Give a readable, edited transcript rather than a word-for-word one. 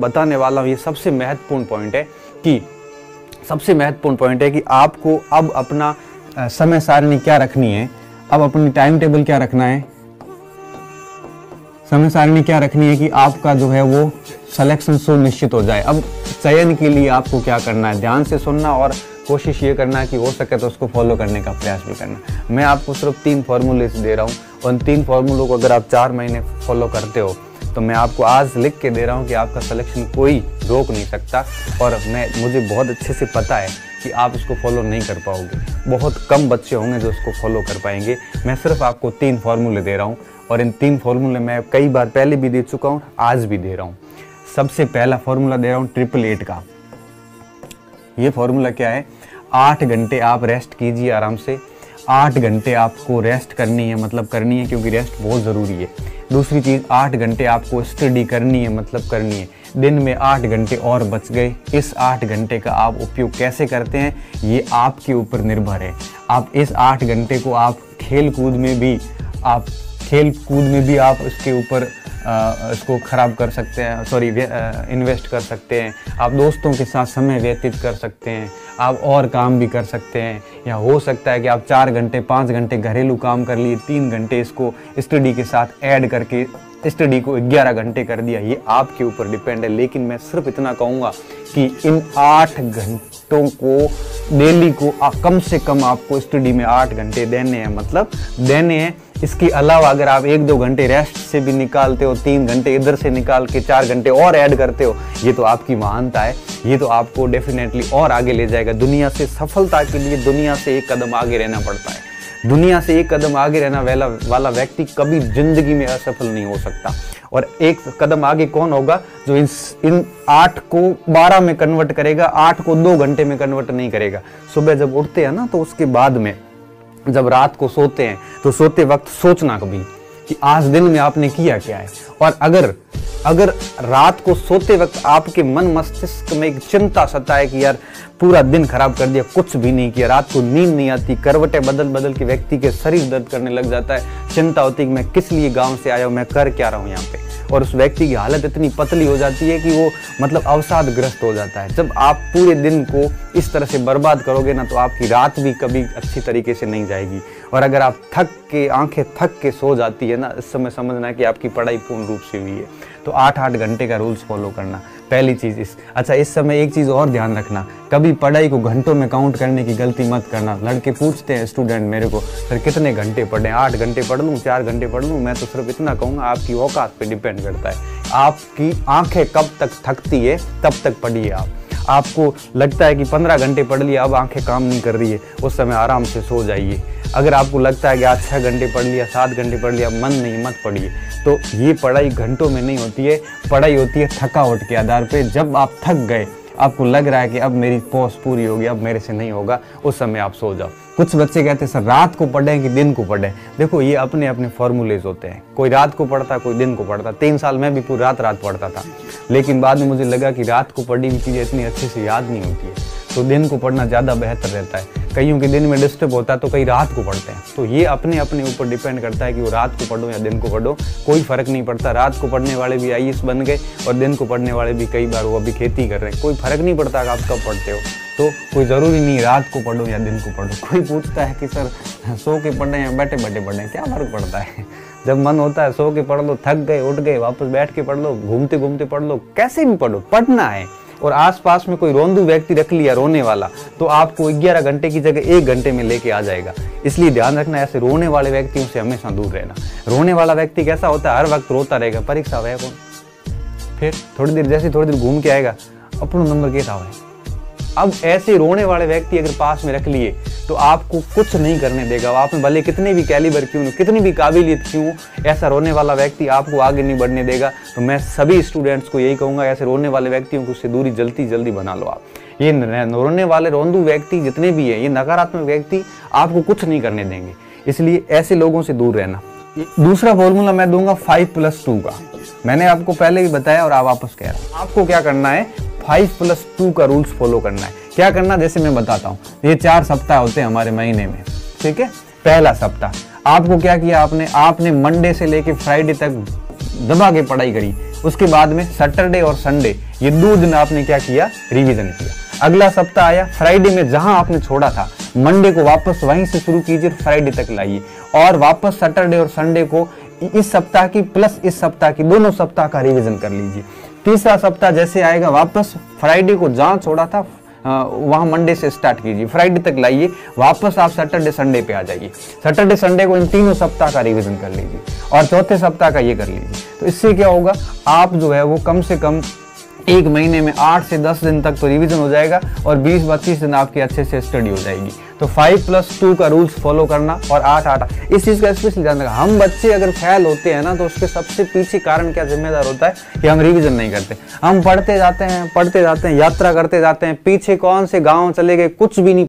बताने वाला हूँ, ये सबसे महत्वपूर्ण पॉइंट है कि आपको अब अपना समय सारणी क्या रखनी है, अब अपनी टाइम टेबल क्या रखना है, समय सारणी क्या रखनी है कि आपका जो है वो सिलेक्शन सुनिश्चित हो जाए। अब चयन के लिए आपको क्या करना है, ध्यान से सुनना और कोशिश ये करना कि हो सके तो उसको फॉलो करने का प्रयास भी करना। मैं आपको सिर्फ 3 फार्मूले दे रहा हूँ, उन 3 फार्मूलों को अगर आप 4 महीने फॉलो करते हो तो मैं आपको आज लिख के दे रहा हूँ कि आपका सिलेक्शन कोई रोक नहीं सकता। और मुझे बहुत अच्छे से पता है कि आप इसको फॉलो नहीं कर पाओगे, बहुत कम बच्चे होंगे जो इसको फॉलो कर पाएंगे। मैं सिर्फ आपको 3 फार्मूले दे रहा हूँ और इन 3 फार्मूले मैं कई बार पहले भी दे चुका हूँ, आज भी दे रहा हूँ। सबसे पहला फार्मूला दे रहा हूँ 888 का। ये फार्मूला क्या है, 8 घंटे आप रेस्ट कीजिए, आराम से 8 घंटे आपको रेस्ट करनी है, मतलब करनी है क्योंकि रेस्ट बहुत ज़रूरी है। दूसरी चीज़, 8 घंटे आपको स्टडी करनी है, मतलब करनी है। दिन में 8 घंटे और बच गए, इस 8 घंटे का आप उपयोग कैसे करते हैं ये आपके ऊपर निर्भर है। आप इस 8 घंटे को आप खेल कूद में भी आप इसके ऊपर इसको ख़राब कर सकते हैं, सॉरी इन्वेस्ट कर सकते हैं। आप दोस्तों के साथ समय व्यतीत कर सकते हैं, आप और काम भी कर सकते हैं, या हो सकता है कि आप 4 घंटे 5 घंटे घरेलू काम कर लिए, 3 घंटे इसको स्टडी के साथ ऐड करके स्टडी को 11 घंटे कर दिया। ये आपके ऊपर डिपेंड है, लेकिन मैं सिर्फ इतना कहूँगा कि इन 8 घंटों को डेली को कम से कम आपको स्टडी में 8 घंटे देने हैं, मतलब देने हैं। इसके अलावा अगर आप 1-2 घंटे रेस्ट से भी निकालते हो, 3 घंटे इधर से निकाल के 4 घंटे और ऐड करते हो, ये तो आपकी महानता है। ये तो आपको डेफिनेटली और आगे ले जाएगा। दुनिया से सफलता के लिए दुनिया से एक कदम आगे रहना पड़ता है। दुनिया से एक कदम आगे रहना वाला व्यक्ति कभी जिंदगी में असफल नहीं हो सकता। और एक कदम आगे कौन होगा, जो इन 8 को 12 में कन्वर्ट करेगा, 8 को 2 घंटे में कन्वर्ट नहीं करेगा। सुबह जब उठते हैं ना, तो उसके बाद में जब रात को सोते हैं तो सोते वक्त सोचना कभी कि आज दिन में आपने किया क्या है। और अगर रात को सोते वक्त आपके मन मस्तिष्क में एक चिंता सताए कि यार पूरा दिन खराब कर दिया, कुछ भी नहीं किया, रात को नींद नहीं आती, करवटें बदल बदल के व्यक्ति के शरीर दर्द करने लग जाता है, चिंता होती है कि मैं किस लिए गांव से आया हूँ, मैं कर क्या रहा हूँ यहाँ पे, और उस व्यक्ति की हालत इतनी पतली हो जाती है कि वो मतलब अवसादग्रस्त हो जाता है। जब आप पूरे दिन को इस तरह से बर्बाद करोगे ना, तो आपकी रात भी कभी अच्छी तरीके से नहीं जाएगी। और अगर आप आंखें थक के सो जाती है ना, इस समय समझना है कि आपकी पढ़ाई पूर्ण रूप से हुई है। तो 8-8 घंटे का रूल्स फॉलो करना पहली चीज़। इस समय एक चीज़ और ध्यान रखना, कभी पढ़ाई को घंटों में काउंट करने की गलती मत करना। लड़के पूछते हैं, स्टूडेंट मेरे को, सर कितने घंटे पढ़ें, 8 घंटे पढ़ लूँ, 4 घंटे पढ़ लूँ? मैं तो सिर्फ इतना कहूँगा, आपकी औकात पे डिपेंड करता है। आपकी आंखें कब तक थकती है तब तक पढ़िए। आपको लगता है कि 15 घंटे पढ़ लिया, अब आंखें काम नहीं कर रही है, उस समय आराम से सो जाइए। अगर आपको लगता है कि आज 6 घंटे पढ़ लिया, 7 घंटे पढ़ लिया, मन नहीं, मत पढ़िए। तो ये पढ़ाई घंटों में नहीं होती है, पढ़ाई होती है थकावट के आधार पे। जब आप थक गए, आपको लग रहा है कि अब मेरी पॉज पूरी होगी, अब मेरे से नहीं होगा, उस समय आप सो जाओ। कुछ बच्चे कहते हैं सर रात को पढ़ें कि दिन को पढ़ें, देखो ये अपने अपने फॉर्मूलेज होते हैं, कोई रात को पढ़ता, कोई दिन को पढ़ता। 3 साल मैं भी पूरी रात पढ़ता था, लेकिन बाद में मुझे लगा कि रात को पढ़ी हुई चीज़ें इतनी अच्छे से याद नहीं होती है, तो दिन को पढ़ना ज़्यादा बेहतर रहता है। कईयों के दिन में डिस्टर्ब होता है तो कई रात को पढ़ते हैं। तो ये अपने ऊपर डिपेंड करता है कि वो रात को पढ़ो या दिन को पढ़ो, कोई फ़र्क नहीं पड़ता। रात को पढ़ने वाले भी आईएएस बन गए और दिन को पढ़ने वाले भी कई बार वो अभी खेती कर रहे हैं, कोई फ़र्क नहीं पड़ता कि आप कब पढ़ते हो। तो कोई ज़रूरी नहीं रात को पढ़ो या दिन को पढ़ो। कोई पूछता है कि सर सो के पढ़ें या बैठे बैठे पढ़ें, क्या फ़र्क पड़ता है? जब मन होता है सो के पढ़ लो, थक गए उठ गए, वापस बैठ के पढ़ लो, घूमते घूमते पढ़ लो, कैसे भी पढ़ो, पढ़ना है। और आसपास में कोई रोंदू व्यक्ति रख लिया, रोने वाला, तो आपको 11 घंटे की जगह 1 घंटे में लेके आ जाएगा। इसलिए ध्यान रखना, ऐसे रोने वाले व्यक्तियों से हमेशा दूर रहना। रोने वाला व्यक्ति कैसा होता है, हर वक्त रोता रहेगा, परीक्षा हुआ है कौन, फिर थोड़ी देर घूम के आएगा, अपना नंबर कैसा हुआ है। अब ऐसे रोने वाले व्यक्ति अगर पास में रख लिए तो आपको कुछ नहीं करने देगा। आप में भले कितने भी कैलिबर क्यों हो, कितनी भी काबिलियत क्यों हो, ऐसा रोने वाला व्यक्ति आपको आगे नहीं बढ़ने देगा। तो मैं सभी स्टूडेंट्स को यही कहूँगा, ऐसे रोने वाले व्यक्तियों को उससे दूरी जल्दी बना लो। आप ये रोने वाले रोंदू व्यक्ति जितने भी हैं, ये नकारात्मक व्यक्ति आपको कुछ नहीं करने देंगे, इसलिए ऐसे लोगों से दूर रहना। दूसरा फॉर्मूला मैं दूंगा 5+2 का। मैंने आपको पहले भी बताया और आप वापस कह रहा हूँ, आपको क्या करना है, 5+2 का रूल्स फॉलो करना है। क्या करना, जैसे मैं बताता हूँ, ये 4 सप्ताह होते हैं हमारे महीने में, ठीक है। पहला सप्ताह आपको क्या किया आपने मंडे से लेके फ्राइडे तक दबा के पढ़ाई करी। उसके बाद में सैटरडे और संडे ये 2 दिन आपने क्या किया, रिवीजन किया। अगला सप्ताह आया, फ्राइडे में जहां आपने छोड़ा था मंडे को वापस वहीं से शुरू कीजिए, फ्राइडे तक लाइए और वापस सैटरडे और संडे को इस सप्ताह की प्लस इस सप्ताह की दोनों सप्ताह का रिवीजन कर लीजिए। तीसरा सप्ताह जैसे आएगा वापस फ्राइडे को जहाँ छोड़ा था वहाँ मंडे से स्टार्ट कीजिए, फ्राइडे तक लाइए, वापस आप सैटरडे संडे पे आ जाइए, सैटरडे संडे को इन तीनों सप्ताह का रिवीजन कर लीजिए और चौथे सप्ताह का ये कर लीजिए। तो इससे क्या होगा, आप जो है वो कम से कम 1 महीने में 8 से 10 दिन तक तो रिवीजन हो जाएगा और 20-25 दिन आपकी अच्छे से स्टडी हो जाएगी। तो 5+2 का रूल्स फॉलो करना और 8-8 इस चीज़ का स्पेशल ध्यान रखना। हम बच्चे अगर फेल होते हैं ना तो उसके सबसे पीछे कारण क्या जिम्मेदार होता है कि हम रिवीजन नहीं करते। हम पढ़ते जाते हैं यात्रा करते जाते हैं, पीछे कौन से गाँव चले गए कुछ भी नहीं